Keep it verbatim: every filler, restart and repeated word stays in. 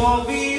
envolve